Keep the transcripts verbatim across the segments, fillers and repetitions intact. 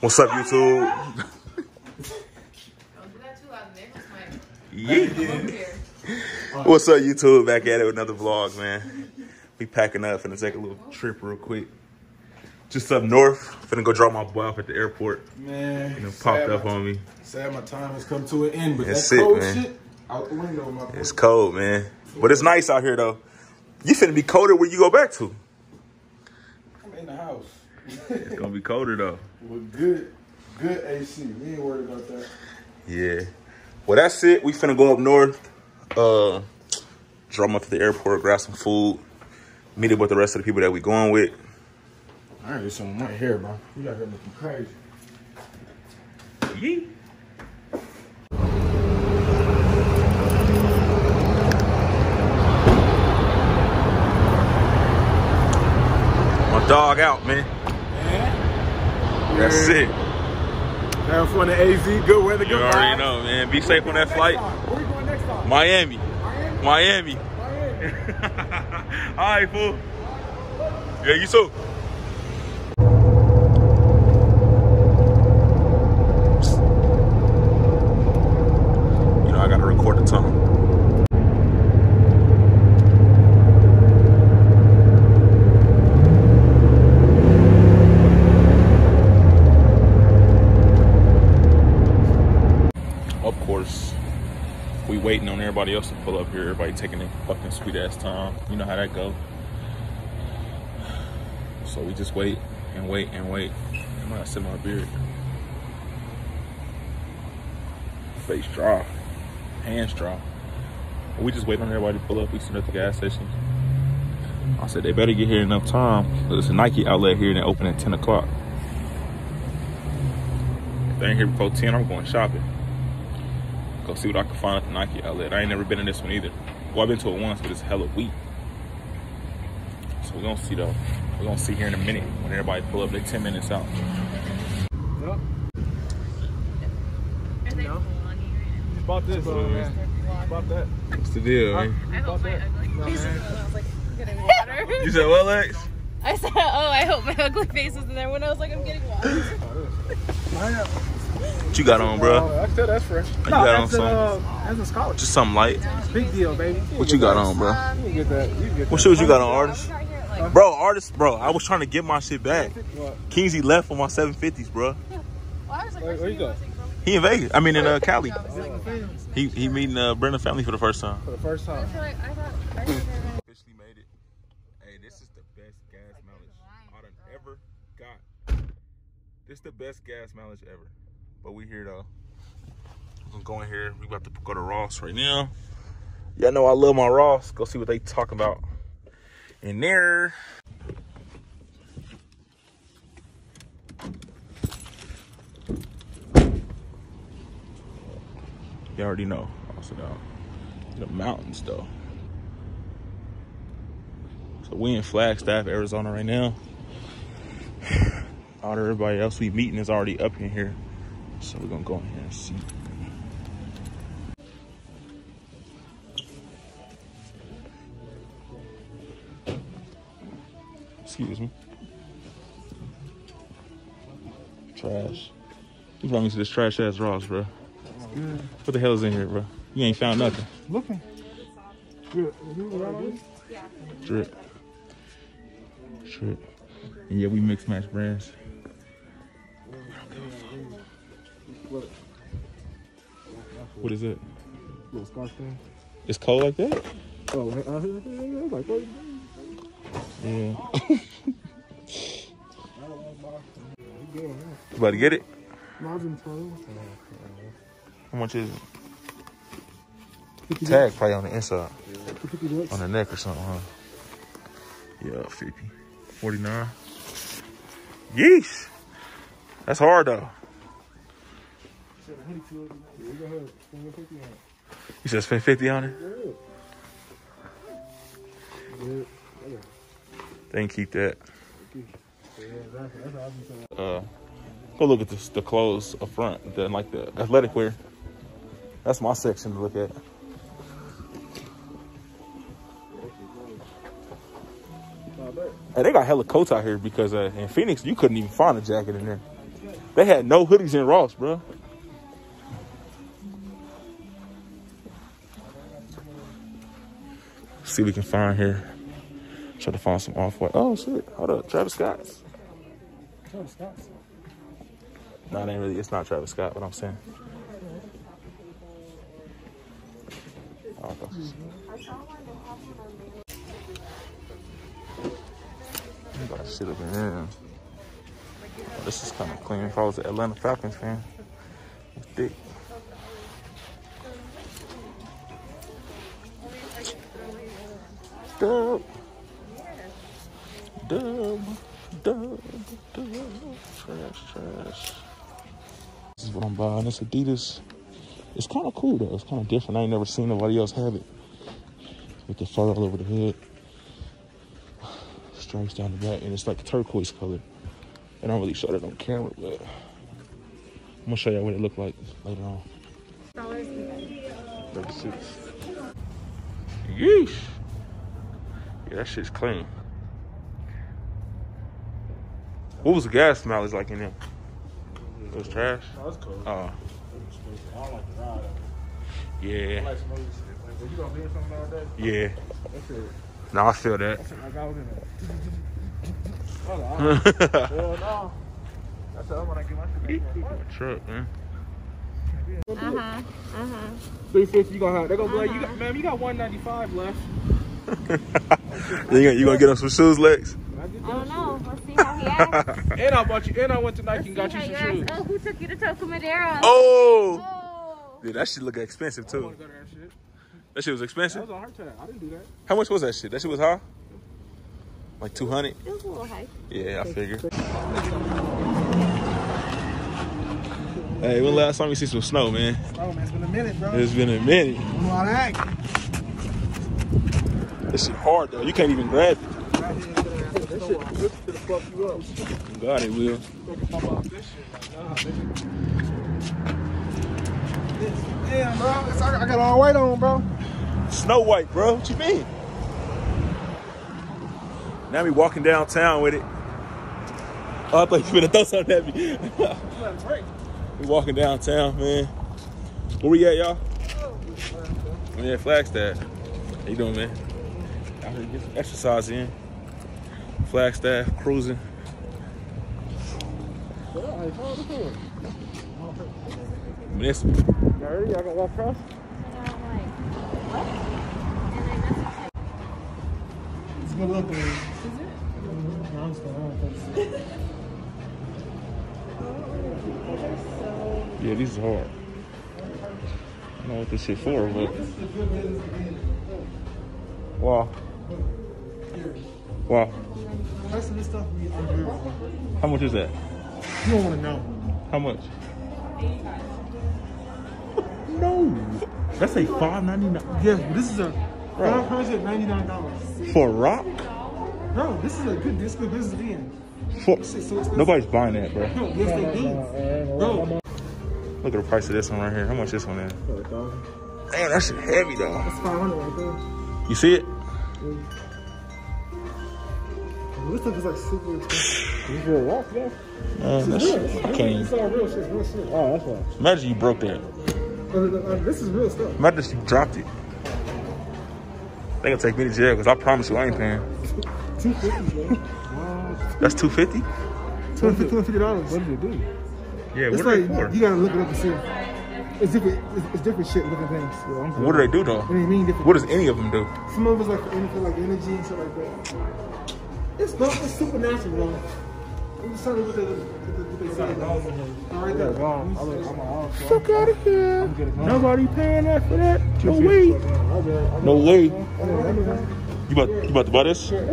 What's up, YouTube? Yeah. What's up, YouTube? Back at it with another vlog, man. We packing up, finna take a little trip real quick. Just up north, finna go drop my boy off at the airport. Man, and it popped up on me. Sad my time has come to an end, but that's that cold it, man. Shit out the window, my boy. It's cold, man. But it's nice out here, though. You finna be colder when you go back to. I'm in the house. It's gonna be colder though. Well, good, good A C. We ain't worried about that. Yeah. Well, that's it. We finna go up north. Uh, drop up to the airport, grab some food, meet up with the rest of the people that we going with. I heard there's something right here, bro. You got here looking crazy. Yeet. My dog out, man. That's it. Down for the A Z, good weather, good You already vibes. Know, man. Be safe on that flight. Time? Where are we going next time? Miami. Miami. Miami. Miami. All right, fool. Yeah, you too. You know, I got to record the tunnel. Waiting on everybody else to pull up here, everybody taking their fucking sweet ass time. You know how that go. So we just wait and wait and wait. I'm gonna sit my beard. Face dry, hands dry. We just waiting on everybody to pull up. We sit at the gas station. I said they better get here enough time. There's a Nike outlet here and they open at ten o'clock. If they ain't here before ten, I'm going shopping. Go see what I can find at the Nike outlet. I ain't never been in this one either. Well, I've been to it once, but it's hella weak. So we're gonna see though. We're gonna see here in a minute when everybody pull up. They're ten minutes out. No. No. It's about this, bro, man. It's about that. What's the deal, man? I hope my ugly face is when I was like, I'm getting water. You said what, Lex? I said, oh, I hope my ugly face is in there when I was like, I'm getting water. What you got on, bro? I can tell that's fresh. Oh, you got no, on something? Uh, that's a scholar. Just something light. Big deal, baby. You what you got that. On, bro? Um, you can get that. You can get what shoes you got on, artist? Like, bro, artist, bro. I was trying to get my shit back. Kingsley left on my seven fifties, bro. Yeah. Well, I was like, where, where you go? He in Vegas. I mean, in uh, Cali. he he meeting uh, Brenda's family for the first time. For the first time. I feel like I thought I officially made it. Hey, this is the best gas mileage I've ever got. This is the best gas mileage ever. But we here though. I'm going here. We about to go to Ross right now. Y'all know I love my Ross. Go see what they talk about in there. You already know. Also down in the mountains though. So we in Flagstaff, Arizona right now. All everybody else we meeting is already up in here. So we're gonna go in here and see. Excuse me. Trash. You brought me to this trash ass Ross, bro. It's good. What the hell is in here, bro? You ain't found nothing. Looking. Drip. Drip. Drip. And yeah, we mix match brands. Look. What is it? Little scarf thing. It's cold like that? Oh, I was like, what? Yeah. You about to get it? How much is it? Tag probably on the inside. On the neck or something, huh? Yeah, fifty. forty-nine. Yeesh. That's hard, though. You said spend fifty on it? Yeah. Then keep that. Uh, go look at this, the clothes up front, the, like the athletic wear. That's my section to look at. Hey, they got hella coats out here because uh, in Phoenix, you couldn't even find a jacket in there. They had no hoodies in Ross, bro. Let's see what we can find here. Try to find some off-white. Oh, shit. Hold up. Travis Scott's. Travis Scott's? No, it ain't really. It's not Travis Scott, what I'm saying. Oh, I'm about to sit up in. This is kind of clean. If I was an Atlanta Falcons fan, it's thick. Dub. Dub. Dub. Dub. Trash, trash. This is what I'm buying. It's Adidas. It's kind of cool, though. It's kind of different. I ain't never seen nobody else have it. With the fur all over the hood. Stripes down the back. And it's like turquoise color. I don't really show that on camera, but I'm gonna show y'all what it looked like later on. thirty-six. Yeesh. Yeah, that shit's clean. What was the gas mileage like in there? It was trash? No, it was cool. Uh, I don't like the ride. Yeah. I like some other shit. Like, you gonna be in something all day? Yeah. That's it. No, I feel that. That's like I was in there. Well, no. That's all when I get my shit back. Truck, man. Uh huh. Uh huh. three fifty, you gonna have. They're gonna be like, you got, ma'am, you got one ninety-five left. you gonna, you gonna get him some shoes, Lex? Oh no, we'll see how he acts. and I bought you, and I went to Nike we'll and got you some shoes. Oh, who took you to Toco Madero? Oh. oh. Dude, that shit look expensive too. I wanna go to that shit. That shit was expensive. That was on her time. I didn't do that. How much was that shit? That shit was high. Like two hundred? It was a little high. Yeah, I figured. Hey, when last time you see some snow, man? Snow, man. It's been a minute, bro. It's been a minute. I'm all right. This shit hard, though. You can't even grab it. This shit will fuck you up. God, it will. Damn, bro. I got all white on, bro. Snow white, bro. What you mean? Now we walking downtown with it. Oh, I thought you were gonna throw something at me. We walking downtown, man. Where we at, y'all? I'm at Flagstaff. How you doing, man? Out here get some exercise in. Flagstaff, cruising. Miss me. Y'all gonna walk across? Good luck, man. Is it? No, I'm just going on. Yeah, these are hard. I don't know what this shit for, but. Wow. Wow. How much is that? You don't want to know. How much? No. That's a five ninety-nine. Yeah, this is a. one hundred ninety-nine dollars. For a rock? Bro, this is a good this good business end. For, so nobody's buying that, bro. No, yes they did. Bro. Look at the price of this one right here. How much this one is? Damn, that shit heavy though. That's five hundred right there. You see it? Yeah. This stuff is like super expensive. You feel rock, man? Uh, that's real. I can't. It's all real shit, real shit. Oh, that's right. Imagine you broke that. Uh, uh, this is real stuff. Imagine you dropped it. They gonna take me to jail because I promise you I ain't paying. Two fifty, bro. Wow. That's two fifty. Two hundred fifty dollars. What did it do? Yeah, it's what like, are they for? You gotta look it up and see. It's different. It's, it's different shit. Different things. Yeah, I'm what do they do though? They mean different what does things. Any of them do? Some of us like for like energy and shit like that. It's not. It's supernatural, bro. I'm just trying to look at what they say. All right, there. I'm all fuck out of here. Nobody paying that for that. No way. No way. You about, you about to buy this? Yeah, no.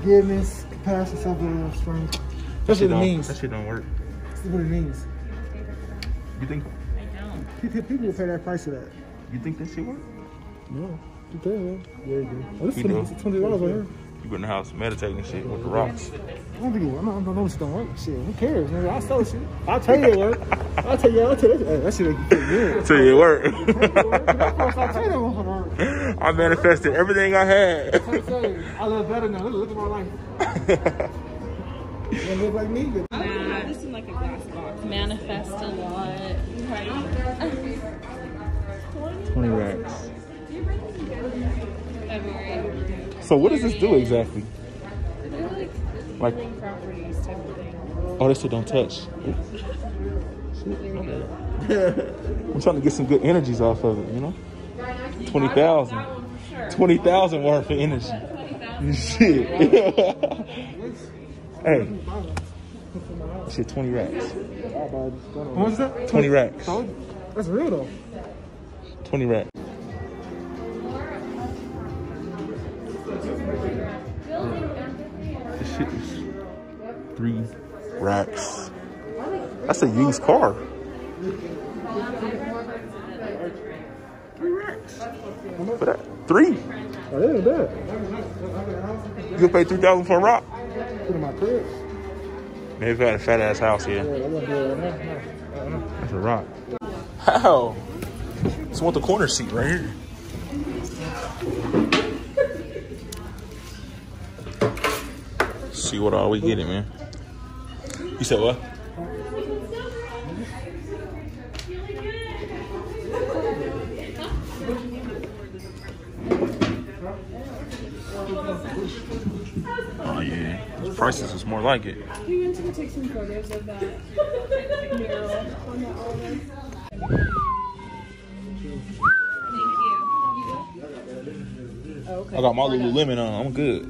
Forgiveness, compassion, self-love, strength. That's what it means. That shit don't work. That's what it means. You think? I don't. People will pay that price for that. You think that shit work? No. You pay it. Yeah, you do. This is twenty dollars right here. You in the house meditating shit with the rocks. I don't think it, I don't, I don't know if it's gonna work. Shit, who cares? Nigga? I'll sell shit. I'll tell you it work. I'll tell you, I'll tell you that, that shit like, good. Tell you it work. I manifested everything I had. I love better now. Look, look at my life. You wanna live like me? Nah, I don't have this in like a glass box. Manifest a lot. twenty racks. February. So what does this do exactly? They're like, like properties type of thing. Oh, they said don't touch. I'm trying to get some good energies off of it, you know? twenty thousand. twenty thousand worth of energy. Shit. Hey. Shit, twenty racks. What was that? twenty racks. That's real though. twenty racks. This shit is three racks. That's a used car. Three racks. For that? Three. Oh, that ain't bad. You could pay three thousand for a rock. Put in my crib. Man, we got a fat ass house here. That's a rock. How? Just want the corner seat right here. See what all we getting, man. You said what? Oh yeah, those prices is more like it. We went to take some photos of that mural on the olive. Thank you. Oh, okay. I got my Lululemon on. I'm good.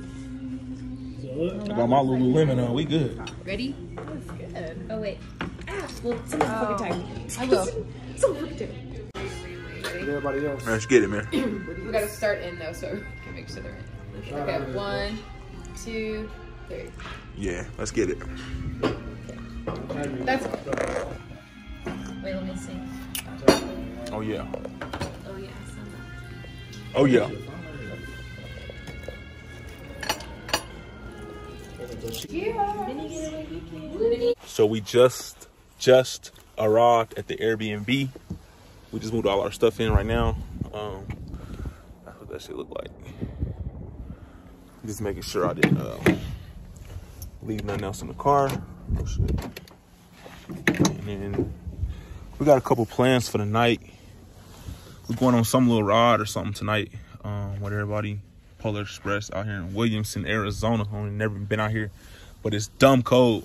I got my Lululemon on. We good. Ready? That's good. Oh wait. Ah, well, it's not fucking time. I will. It's not fucking time. Everybody else. Let's get it, man. We gotta start in though, so we can make sure they're in. Okay, one, two, three. Yeah, let's get it. That's. Wait, let me see. Oh yeah. Oh yeah. Oh yeah. Yeah. So we just just arrived at the Airbnb. We just moved all our stuff in right now. Um, that's what that shit looked like. Just making sure I didn't uh, leave nothing else in the car. Oh shit. And then we got a couple plans for the night. We're going on some little ride or something tonight. Um, with everybody, Polar Express out here in Williamson, Arizona. I've only never been out here, but it's dumb cold.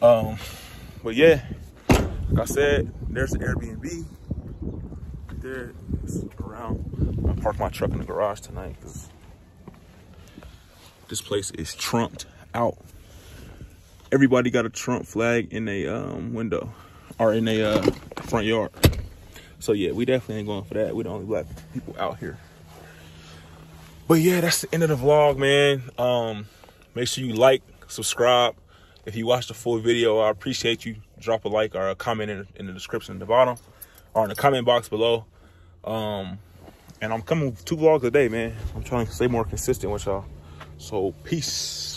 Um, but yeah. Like I said, there's an Airbnb right there. It's around. I'm gonna park my truck in the garage tonight because this place is trumped out. Everybody got a Trump flag in a um, window or in a uh, front yard. So yeah, we definitely ain't going for that. We're the only black people out here. But yeah, that's the end of the vlog, man. Um, make sure you like, subscribe. If you watched the full video, I appreciate you. Drop a like or a comment in, in the description at the bottom or in the comment box below. Um, and I'm coming with two vlogs a day, man. I'm trying to stay more consistent with y'all. So, peace.